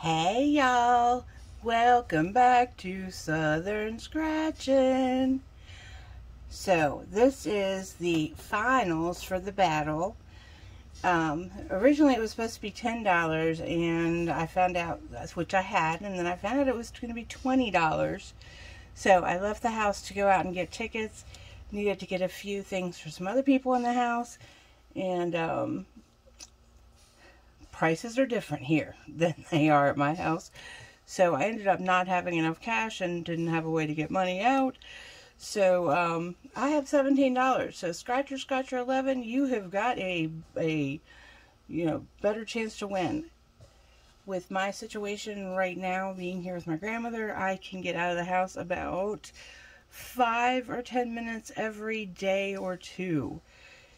Hey y'all, welcome back to Southern Scratchin'. So this is the finals for the battle. Originally it was supposed to be $10 and I found out, which I had, and then I found out it was going to be $20. So I left the house to go out and get tickets. Needed to get a few things for some other people in the house, and prices are different here than they are at my house. So I ended up not having enough cash and didn't have a way to get money out. So I have $17. So Scratcher 11, you have got a you know, better chance to win. With my situation right now, being here with my grandmother, I can get out of the house about 5 or 10 minutes every day or two.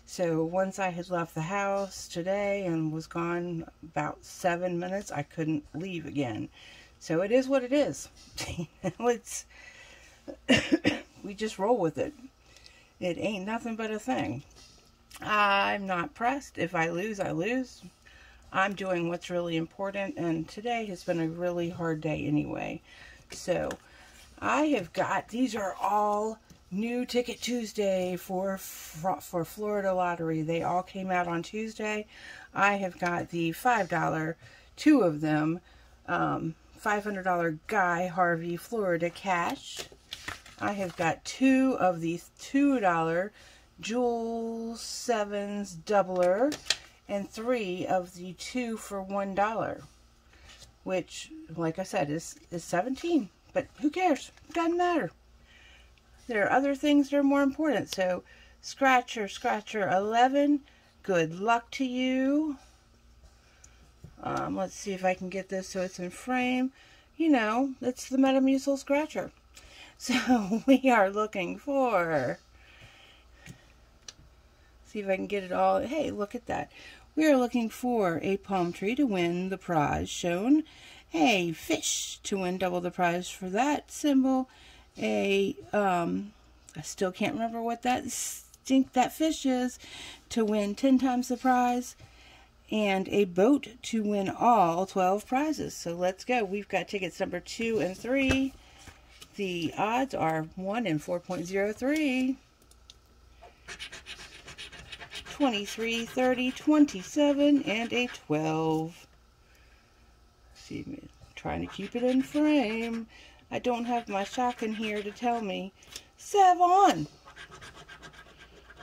So once I had left the house today and was gone about 7 minutes, I couldn't leave again. So it is what it is. Let's we just roll with it. It ain't nothing but a thing. I'm not pressed. If I lose, I lose. I'm doing what's really important, and today has been a really hard day anyway. So I have got, these are all New Ticket Tuesday for Florida Lottery. They all came out on Tuesday. I have got the $5, two of them, $500 Guy Harvey Florida cash. I have got two of the $2 Jewel Sevens Doubler, and three of the 2 for $1, which, like I said, is 17. But who cares? It doesn't matter. There are other things that are more important. So, Scratcher 11, good luck to you. Let's see if I can get this so it's in frame. You know, it's the Metamucil Scratcher. So, we are looking for... See if I can get it all. Hey, look at that. We are looking for a palm tree to win the prize shown. A fish to win double the prize for that symbol. I still can't remember what that fish is, to win 10 times the prize, and a boat to win all 12 prizes. So let's go. We've got tickets number 2 and 3. The odds are 1 in 4.03. 23, 30, 27, and a 12. See me trying to keep it in frame. I don't have my Shockin here to tell me. 7!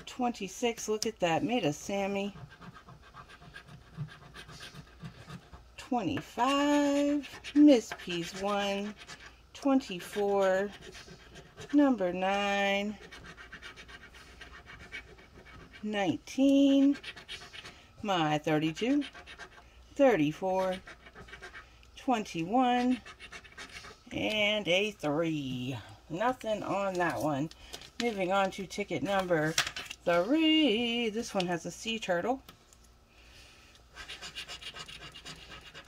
26, look at that. Made a Sammy. 25. Miss P's 1. 24. Number 9. 19, my 32, 34, 21, and a 3. Nothing on that one. Moving on to ticket number 3. This one has a sea turtle.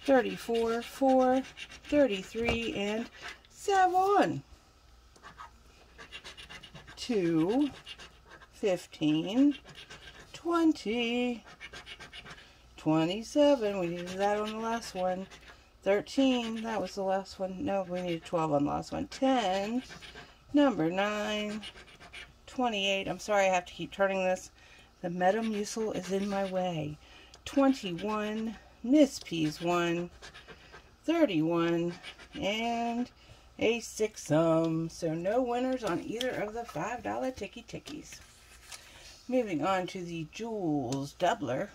34, 4, 33, and 7. 2, 15, 20, 27, we needed that on the last one, 13, that was the last one, no, we needed 12 on the last one, 10, number 9, 28, I'm sorry I have to keep turning this, the Metamucil is in my way, 21, Miss P's 1, 31, and a 6-some, so no winners on either of the $5 tickies. Moving on to the Jewel's Doubler,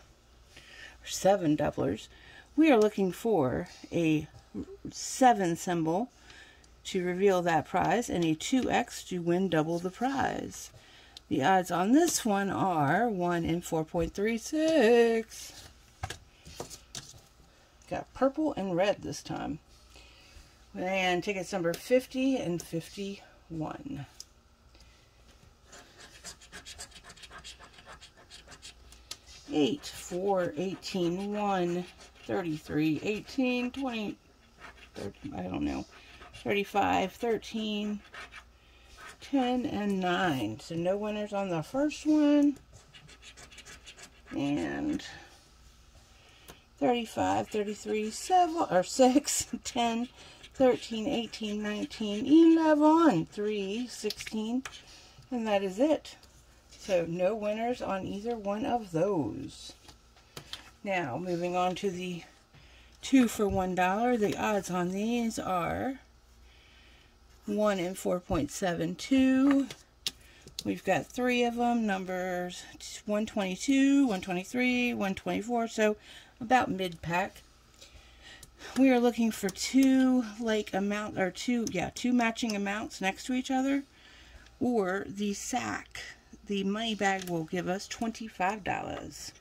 or 7 doublers, we are looking for a 7 symbol to reveal that prize, and a 2x to win double the prize. The odds on this one are 1 in 4.36. Got purple and red this time. And tickets number 50 and 51. Eight, 4, 18, 1, 33, 18, 20, 30, I don't know, 35, 13, 10, and 9. So no winners on the first one. And 35, 33, 7, or 6, 10, 13, 18, 19, 11, 3, 16, and that is it. So no winners on either one of those. Now, moving on to the 2 for $1, the odds on these are 1 in 4.72. We've got 3 of them, numbers 122, 123, 124, so about mid-pack. We are looking for two matching amounts next to each other, or the sack. The money bag will give us $25.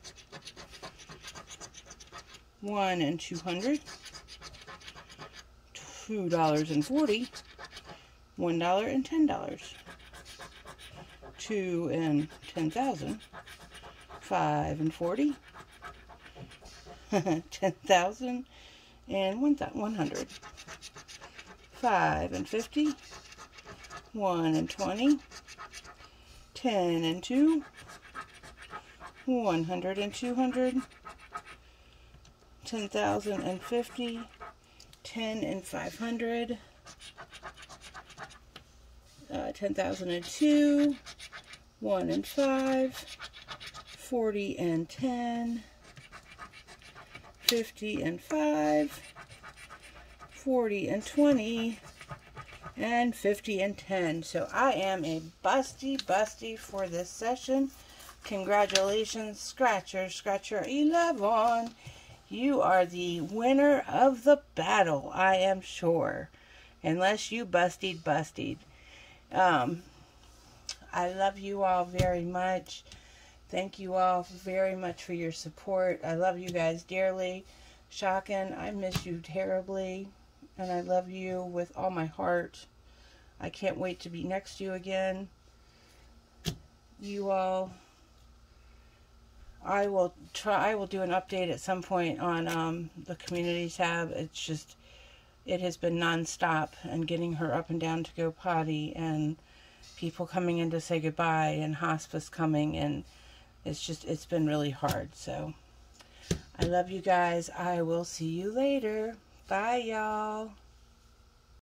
1 and 200, $2.40, $1 and $10, 2 and 10,000, 5 and 40, 10,000 and 100, 5 and 50, 1 and 20, 10 and 2, 100 and 200, 10,050, 10 and 500, 10,002, 1 and 5, 40 and 10, 50 and 5, 40 and 20, and 50 and 10. So I am a busty for this session. Congratulations, Scratcher 11. You are the winner of the battle, I am sure. Unless you busted. I love you all very much. Thank you all very much for your support. I love you guys dearly. Shockin', I miss you terribly. And I love you with all my heart. I can't wait to be next to you again. You all, I will do an update at some point on the community tab. It's just, it has been nonstop, and getting her up and down to go potty, and people coming in to say goodbye, and hospice coming, and it's just, it's been really hard. So I love you guys. I will see you later. Bye, y'all.